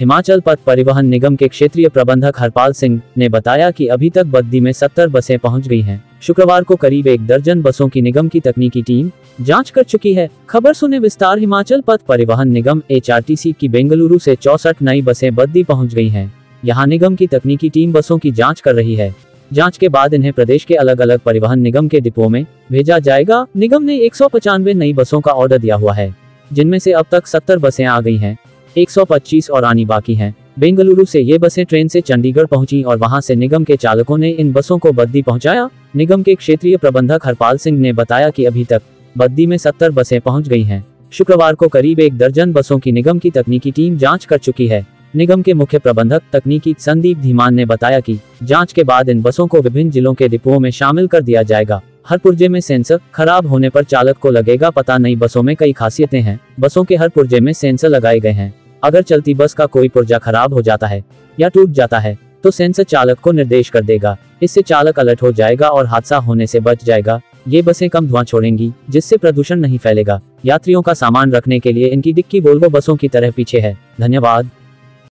हिमाचल पथ परिवहन निगम के क्षेत्रीय प्रबंधक हरपाल सिंह ने बताया कि अभी तक बद्दी में 70 बसें पहुंच गई हैं। शुक्रवार को करीब 1 दर्जन बसों की निगम की तकनीकी टीम जांच कर चुकी है। खबर सुने विस्तार। हिमाचल पथ परिवहन निगम (HRTC) की बेंगलुरु से 64 नई बसें बद्दी पहुँच गयी है। यहाँ निगम की तकनीकी टीम बसों की जाँच कर रही है। जांच के बाद इन्हें प्रदेश के अलग अलग परिवहन निगम के डिपो में भेजा जाएगा। निगम ने 195 नई बसों का ऑर्डर दिया हुआ है, जिनमें से अब तक 70 बसें आ गई हैं, 125 और आनी बाकी हैं। बेंगलुरु से ये बसें ट्रेन से चंडीगढ़ पहुंची और वहां से निगम के चालकों ने इन बसों को बद्दी पहुंचाया। निगम के क्षेत्रीय प्रबंधक हरपाल सिंह ने बताया कि अभी तक बद्दी में 70 बसें पहुँच गई हैं। शुक्रवार को करीब 1 दर्जन बसों की निगम की तकनीकी टीम जाँच कर चुकी है। निगम के मुख्य प्रबंधक तकनीकी संदीप धीमान ने बताया कि जांच के बाद इन बसों को विभिन्न जिलों के डिपोओं में शामिल कर दिया जाएगा। हर पुर्जे में सेंसर खराब होने पर चालक को लगेगा पता। नई बसों में कई खासियतें हैं। बसों के हर पुर्जे में सेंसर लगाए गए हैं। अगर चलती बस का कोई पुर्जा खराब हो जाता है या टूट जाता है तो सेंसर चालक को निर्देश कर देगा। इससे चालक अलर्ट हो जाएगा और हादसा होने से बच जाएगा। ये बसें कम धुआं छोड़ेंगी, जिससे प्रदूषण नहीं फैलेगा। यात्रियों का सामान रखने के लिए इनकी डिक्की वोल्वो बसों की तरह पीछे है। धन्यवाद।